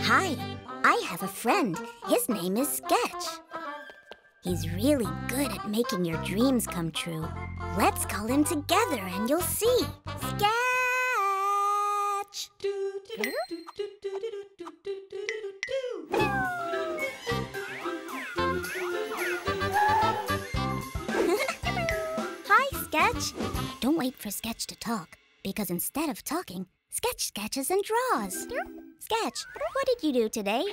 Hi, I have a friend. His name is Sketch. He's really good at making your dreams come true. Let's call him together and you'll see. Sketch! Hi, Sketch. Don't wait for Sketch to talk, because instead of talking, Sketch sketches and draws. Sketch, what did you do today?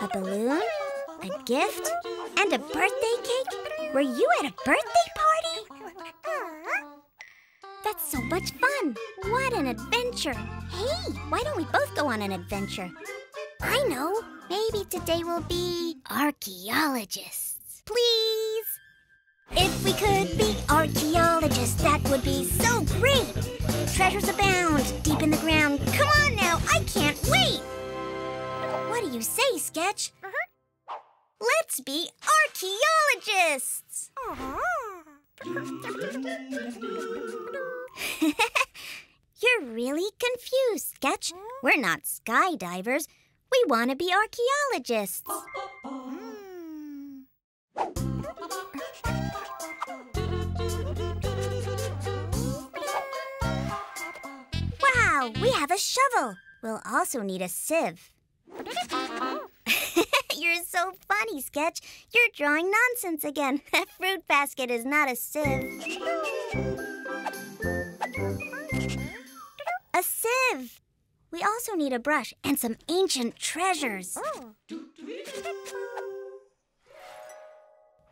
A balloon, a gift, and a birthday cake? Were you at a birthday party? That's so much fun! What an adventure! Hey, why don't we both go on an adventure? I know, maybe today we'll be archaeologists. Please! If we could be archaeologists, that would be so great! Treasures abound, deep in the ground. Come on now, I can't wait! What do you say, Sketch? Let's be archaeologists! You're really confused, Sketch. We're not skydivers. We want to be archaeologists. Wow, we have a shovel. We'll also need a sieve. You're so funny, Sketch. You're drawing nonsense again. That fruit basket is not a sieve. A sieve. We also need a brush and some ancient treasures. Oh.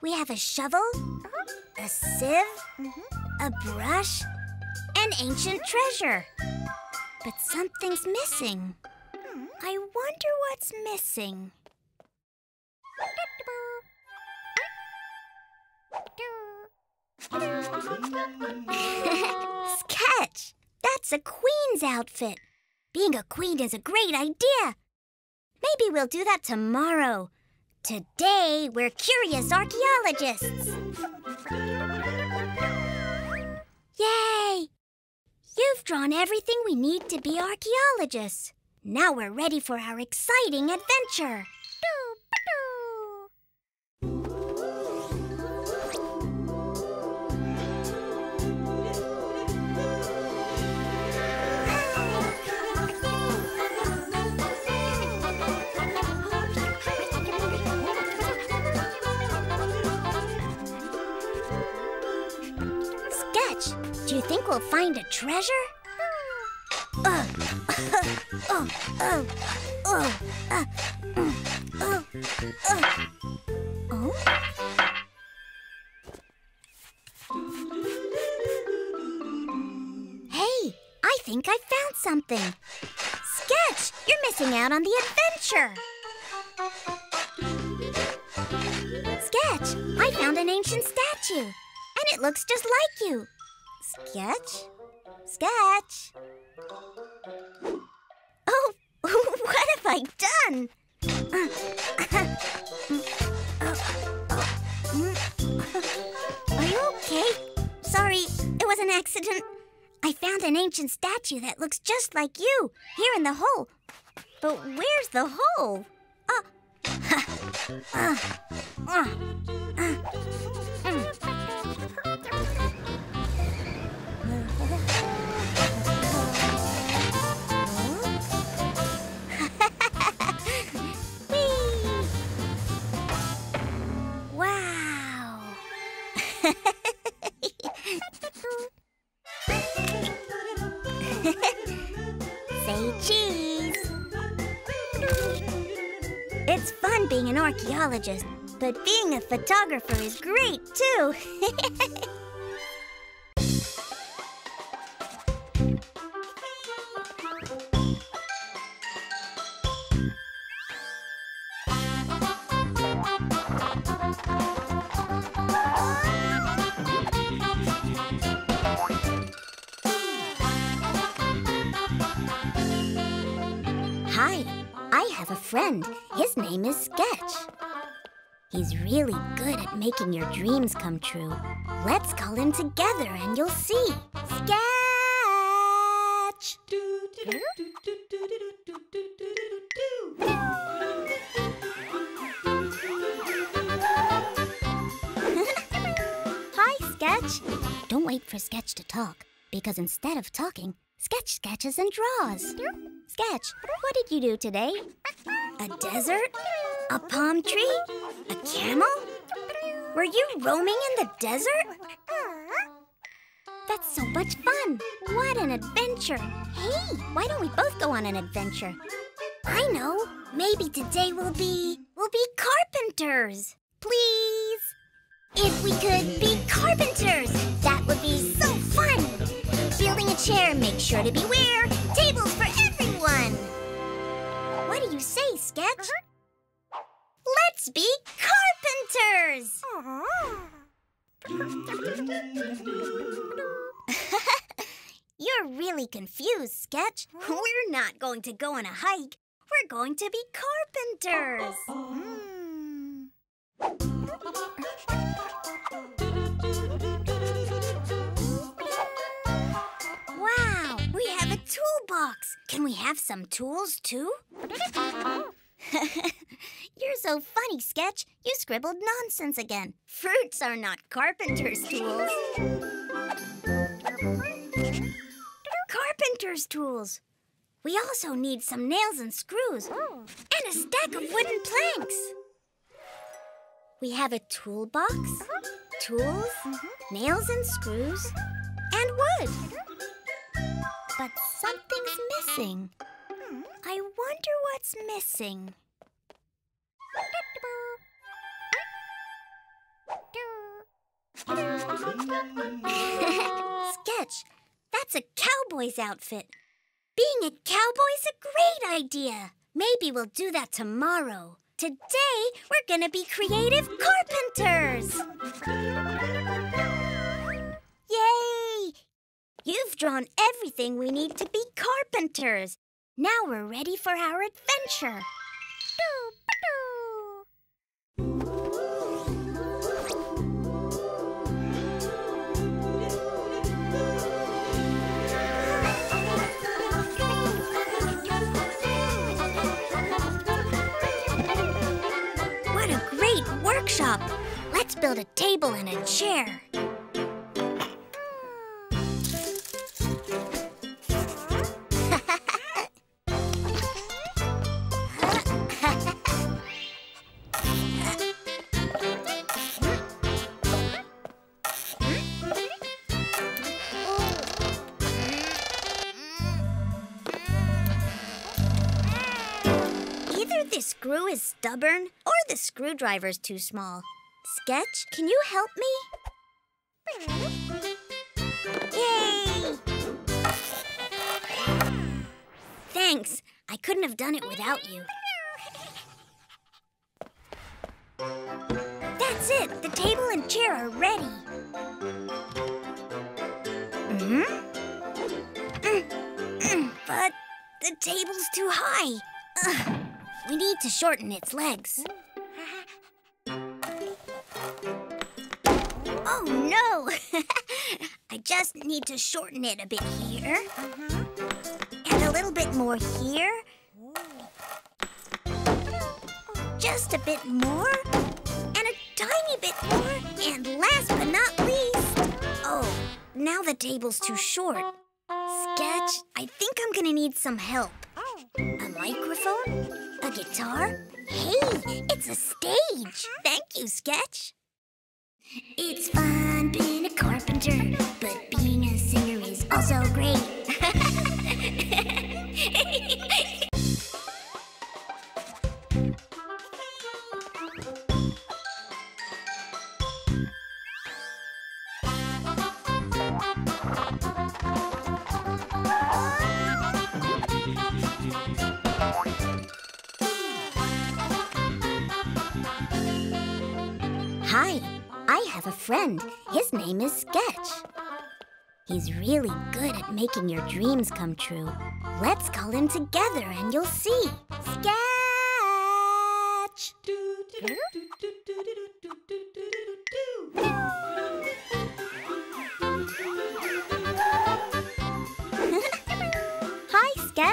We have a shovel, a sieve, a brush, an ancient treasure. But something's missing. I wonder what's missing. Sketch! That's a queen's outfit. Being a queen is a great idea. Maybe we'll do that tomorrow. Today, we're curious archaeologists. Yay! You've drawn everything we need to be archaeologists. Now we're ready for our exciting adventure. Do you think we'll find a treasure? Hey, I think I found something. Sketch, you're missing out on the adventure. Sketch, I found an ancient statue, and it looks just like you. Sketch? Sketch? Oh, what have I done? Are you okay? Sorry, it was an accident. I found an ancient statue that looks just like you, here in the hole. But where's the hole? Say cheese! It's fun being an archaeologist, but being a photographer is great too! I have a friend. His name is Sketch. He's really good at making your dreams come true. Let's call him together and you'll see. Sketch! Hi, Sketch. Don't wait for Sketch to talk, because instead of talking, Sketch sketches and draws. Sketch, what did you do today? A desert? A palm tree? A camel? Were you roaming in the desert? That's so much fun! What an adventure! Hey, why don't we both go on an adventure? I know! Maybe today we'll be carpenters! Please! If we could be carpenters, that would be so fun! Building a chair, make sure to beware! Tables for everyone! What do you say, Sketch? Let's be carpenters! You're really confused, Sketch. We're not going to go on a hike. We're going to be carpenters. Wow, we have a toolbox. Can we have some tools, too? You're so funny, Sketch. You scribbled nonsense again. Fruits are not carpenter's tools. Carpenter's tools. We also need some nails and screws and a stack of wooden planks. We have a toolbox, tools, nails and screws, and wood. But something's missing. I wonder what's missing. Sketch, that's a cowboy's outfit. Being a cowboy's a great idea. Maybe we'll do that tomorrow. Today, we're gonna be creative carpenters. Yay! You've drawn everything we need to be carpenters. Now we're ready for our adventure. What a great workshop! Let's build a table and a chair. The screw is stubborn, or the screwdriver's too small. Sketch, can you help me? Yay! Thanks. I couldn't have done it without you. That's it. The table and chair are ready. But the table's too high. We need to shorten its legs. Oh, no! I just need to shorten it a bit here. And a little bit more here. Just a bit more. And a tiny bit more. And last but not least... Oh, now the table's too short. Sketch, I think I'm gonna need some help. A microphone? A guitar? Hey, it's a stage! Thank you, Sketch! It's fun being a carpenter, but being a singer is also great! Hi, I have a friend. His name is Sketch. He's really good at making your dreams come true. Let's call him together and you'll see. Sketch!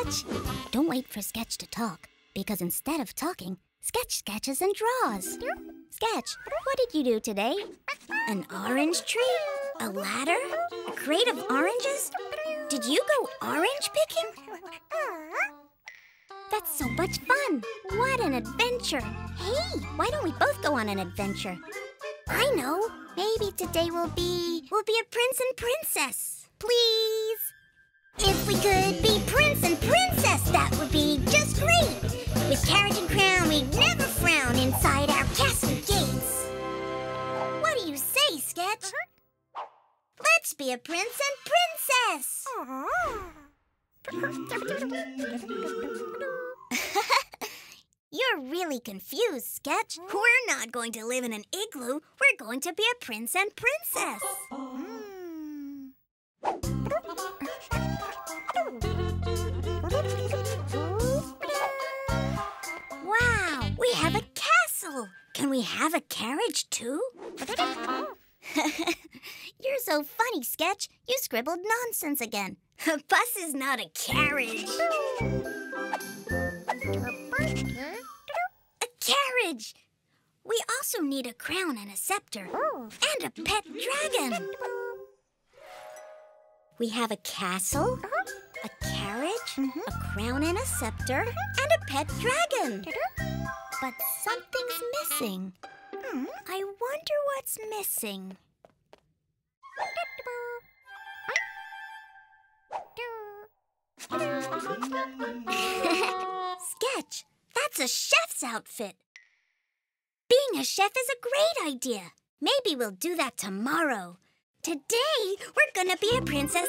Sketch. Don't wait for Sketch to talk, because instead of talking, Sketch sketches and draws. Sketch, what did you do today? An orange tree? A ladder? A crate of oranges? Did you go orange picking? That's so much fun! What an adventure! Hey, why don't we both go on an adventure? I know! Maybe today we'll be a prince and princess! Please! If we could be prince and princess, that would be just great! With carriage and crown, we'd never frown inside our castle gates! What do you say, Sketch? Let's be a prince and princess! You're really confused, Sketch. We're not going to live in an igloo. We're going to be a prince and princess. Wow, we have a castle. Can we have a carriage too? You're so funny, Sketch. You scribbled nonsense again. A bus is not a carriage. A carriage! We also need a crown and a scepter. And a pet dragon. We have a castle, a carriage, a crown and a scepter, and a pet dragon. But something's missing. I wonder what's missing. Sketch, that's a chef's outfit. Being a chef is a great idea. Maybe we'll do that tomorrow. Today, we're gonna be a princess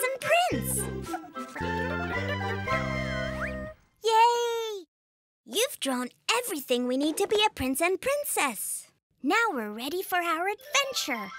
and prince. Yay! You've drawn everything we need to be a prince and princess. Now we're ready for our adventure.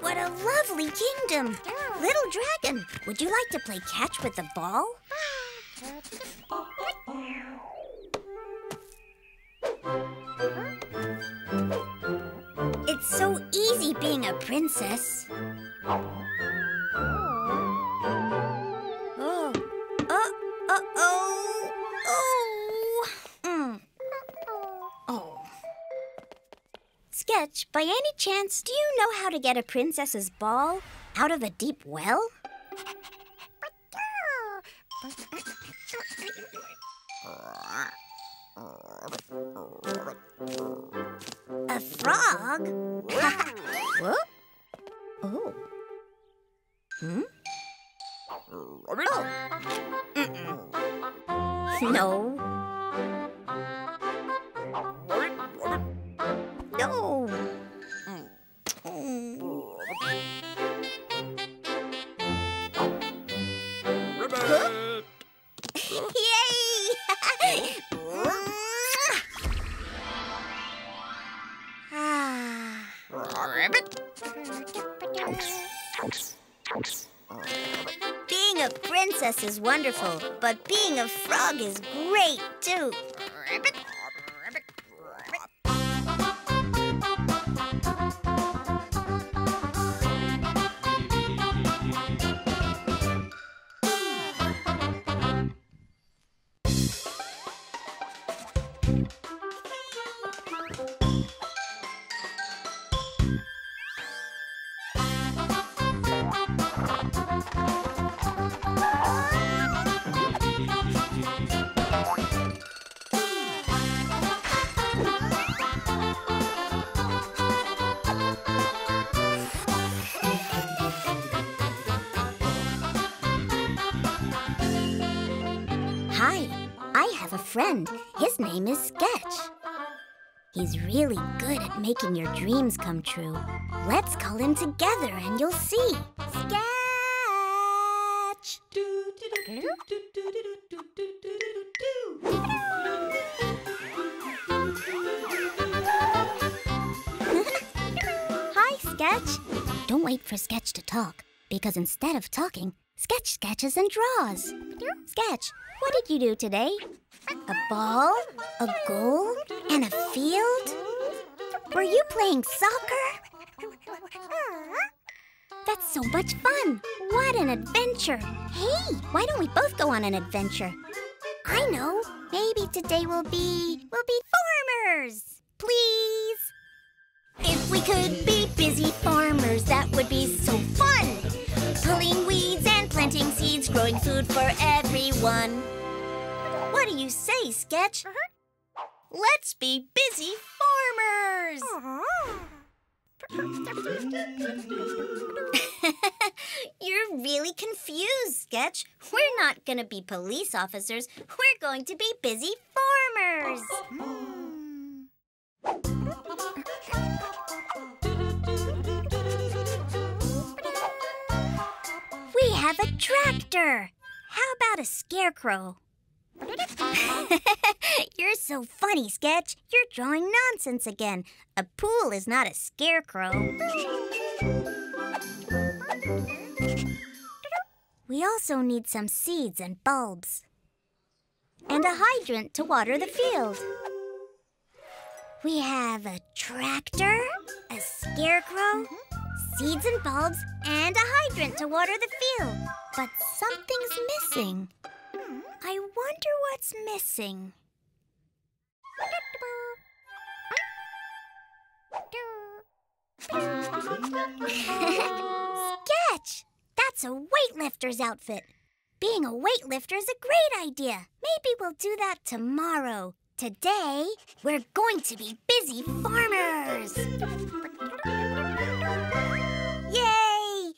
What a lovely kingdom! Little dragon, would you like to play catch with the ball? It's so easy being a princess. Oh, uh-oh, oh. Sketch, by any chance, do you know how to get a princess's ball out of a deep well? A frog? What? Oh. Oh. Mm-mm. No. Being a princess is wonderful, but being a frog is great too. Hi, I have a friend. His name is Sketch. He's really good at making your dreams come true. Let's call him together and you'll see. Sketch! wait for Sketch to talk, because instead of talking, Sketch sketches and draws. Sketch, what did you do today? A ball, a goal, and a field? Were you playing soccer? That's so much fun! What an adventure! Hey, why don't we both go on an adventure? I know, maybe today we'll be farmers! Please! If we could be busy farmers, that would be so fun! Pulling weeds and planting seeds, growing food for everyone. What do you say, Sketch? Let's be busy farmers! You're really confused, Sketch. We're not going to be police officers. We're going to be busy farmers. We have a tractor. How about a scarecrow? You're so funny, Sketch. You're drawing nonsense again. A pool is not a scarecrow. We also need some seeds and bulbs. And a hydrant to water the field. We have a tractor, a scarecrow, seeds and bulbs, and a hydrant to water the field. But something's missing. I wonder what's missing. Sketch! That's a weightlifter's outfit. Being a weightlifter is a great idea. Maybe we'll do that tomorrow. Today, we're going to be busy farmers. Yay!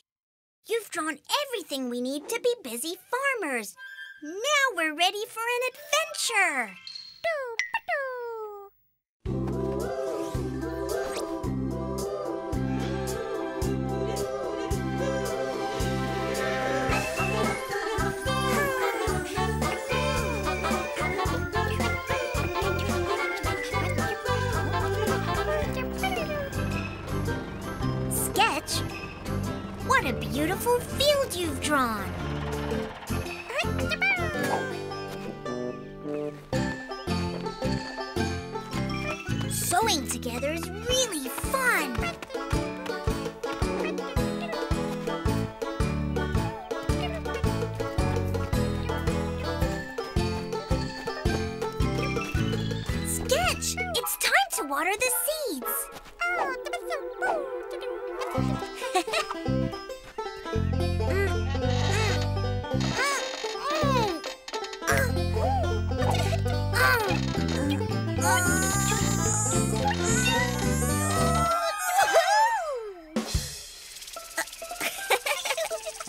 You've drawn everything we need to be busy farmers. Now we're ready for an adventure! Sketch, what a beautiful field you've drawn! Sewing together is really fun! Sketch! It's time to water the seeds!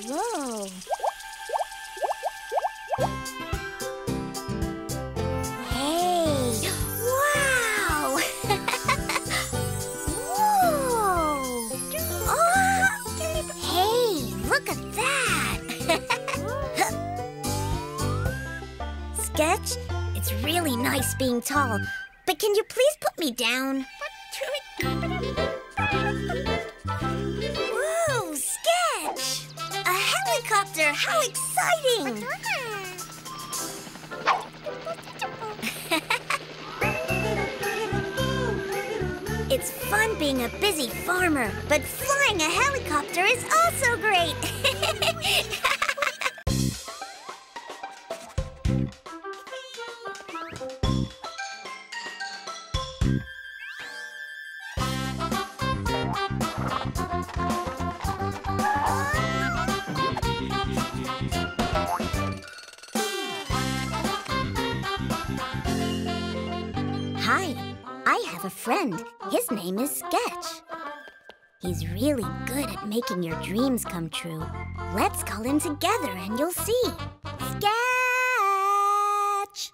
Whoa! Hey! Wow! Whoa! Oh! Hey, look at that! Sketch, it's really nice being tall, but can you please put me down? Whoa, Sketch! A helicopter! How exciting! It's fun being a busy farmer, but flying a helicopter is also great! Hi, I have a friend. His name is Sketch. He's really good at making your dreams come true. Let's call him together and you'll see. Sketch!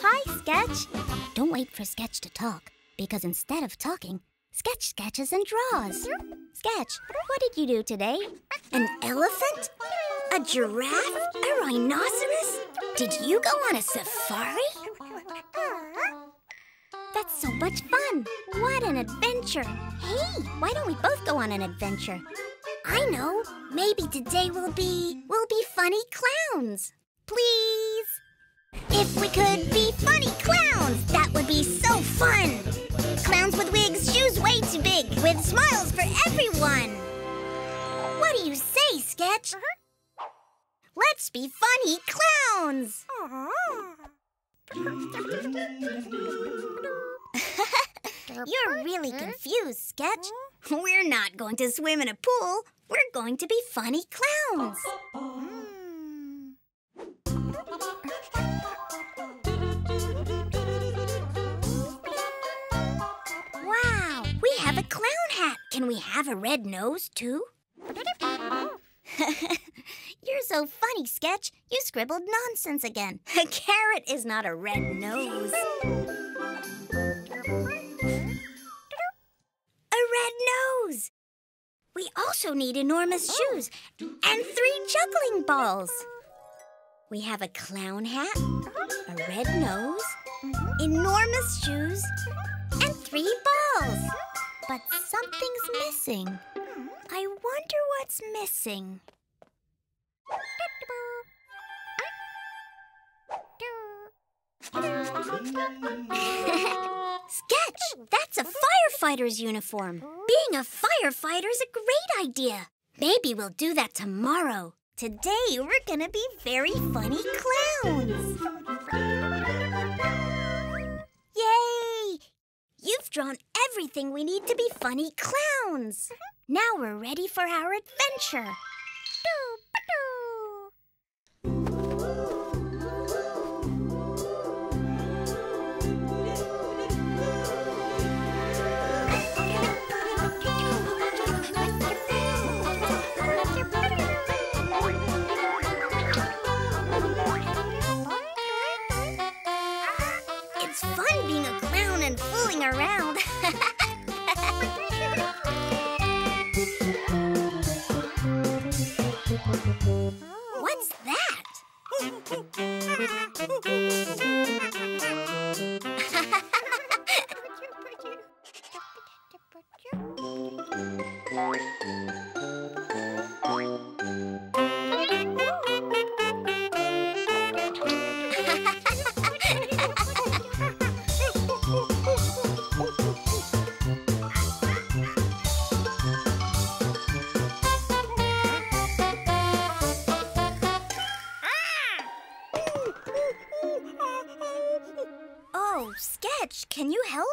Hi, Sketch. Don't wait for Sketch to talk, because instead of talking, Sketch sketches and draws. Sketch, what did you do today? An elephant? A giraffe? A rhinoceros? Did you go on a safari? That's so much fun! What an adventure! Hey, why don't we both go on an adventure? I know! Maybe today we'll be funny clowns! Please! If we could be funny clowns, that would be so fun! Clowns with wigs, shoes way too big, with smiles for everyone! What do you say, Sketch? Let's be funny clowns! You're really confused, Sketch. We're not going to swim in a pool. We're going to be funny clowns. Wow, we have a clown hat. Can we have a red nose, too? You're so funny, Sketch. You scribbled nonsense again. A carrot is not a red nose. A red nose! We also need enormous shoes and 3 juggling balls. We have a clown hat, a red nose, enormous shoes, and 3 balls. But something's missing. I wonder what's missing. Sketch! That's a firefighter's uniform. Being a firefighter's a great idea. Maybe we'll do that tomorrow. Today we're gonna be very funny clowns. Yay! You've drawn everything we need to be funny clowns. Now we're ready for our adventure. It's fun being a clown and fooling around. What's that? Oh, Sketch, can you help?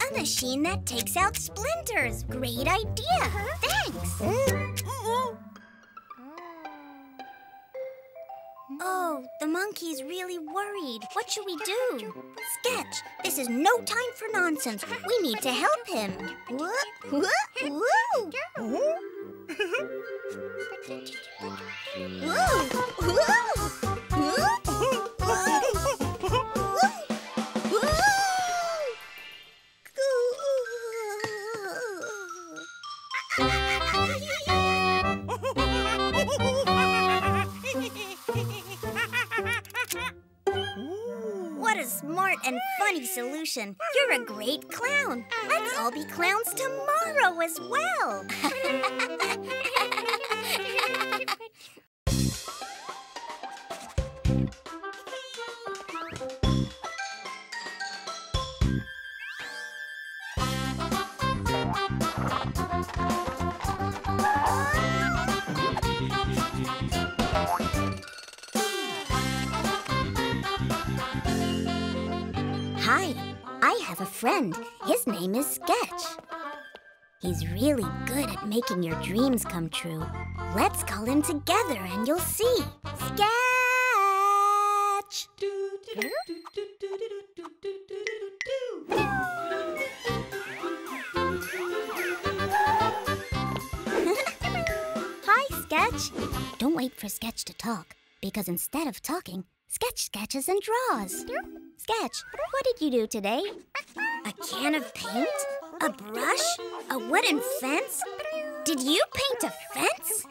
A machine that takes out splinters. Great idea. Thanks. Oh, the monkey's really worried. What should we do? Sketch, this is no time for nonsense. We need to help him. What a smart and funny solution. You're a great clown. Let's all be clowns tomorrow as well. Hi, I have a friend. His name is Sketch. He's really good at making your dreams come true. Let's call him together and you'll see. Sketch! Hi, Sketch. Don't wait for Sketch to talk, because instead of talking, Sketch sketches and draws. Sketch, what did you do today? A can of paint? A brush? A wooden fence? Did you paint a fence?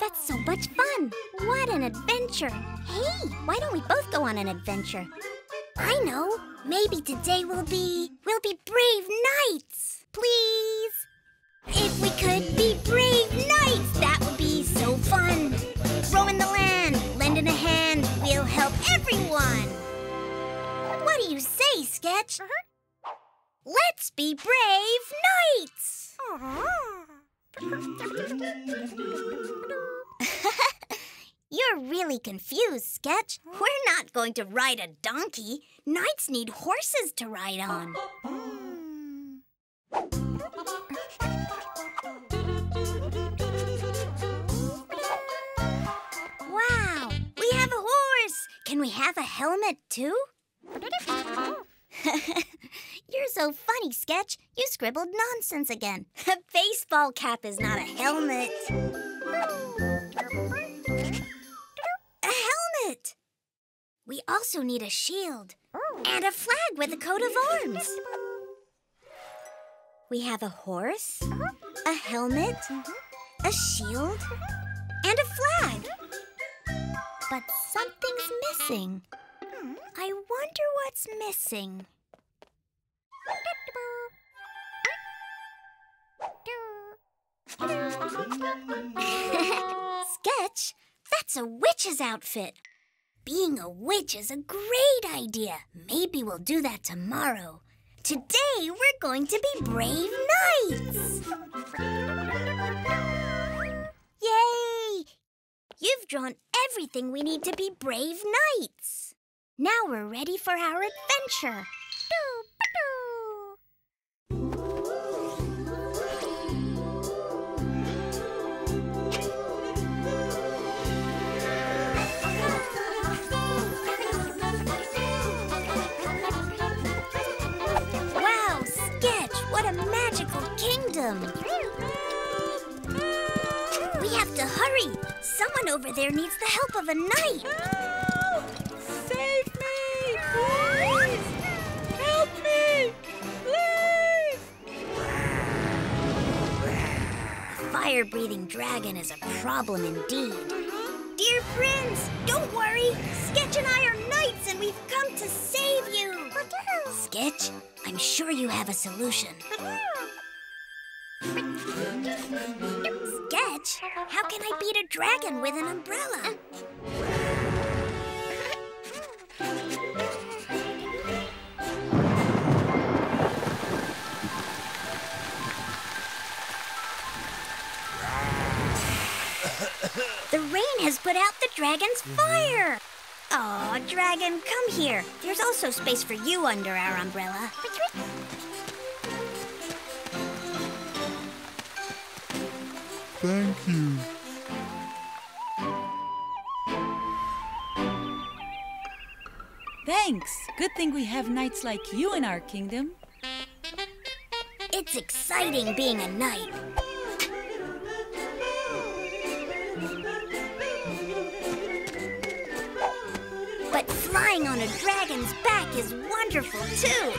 That's so much fun! What an adventure! Hey, why don't we both go on an adventure? I know! Maybe today we'll be brave knights! Please! If we could be brave knights, that would be so fun! Roaming the land, lending a hand, we'll help everyone! What do you say, Sketch? Let's be brave knights! You're really confused, Sketch. We're not going to ride a donkey. Knights need horses to ride on. Wow, we have a horse. Can we have a helmet too? You're so funny, Sketch. You scribbled nonsense again. A baseball cap is not a helmet. A helmet! We also need a shield and a flag with a coat of arms. We have a horse, a helmet, a shield, and a flag. But something's missing. I wonder what's missing. Sketch, that's a witch's outfit. Being a witch is a great idea. Maybe we'll do that tomorrow. Today, we're going to be brave knights. Yay! You've drawn everything we need to be brave knights. Now we're ready for our adventure. We have to hurry. Someone over there needs the help of a knight. Help! Save me! Please! Help me! Please! The fire-breathing dragon is a problem indeed. Dear friends, don't worry. Sketch and I are knights and we've come to save you. Sketch, I'm sure you have a solution. Sketch, how can I beat a dragon with an umbrella? The rain has put out the dragon's fire. Aw, dragon, come here. There's also space for you under our umbrella. Thank you. Thanks. Good thing we have knights like you in our kingdom. It's exciting being a knight. But flying on a dragon's back is wonderful, too.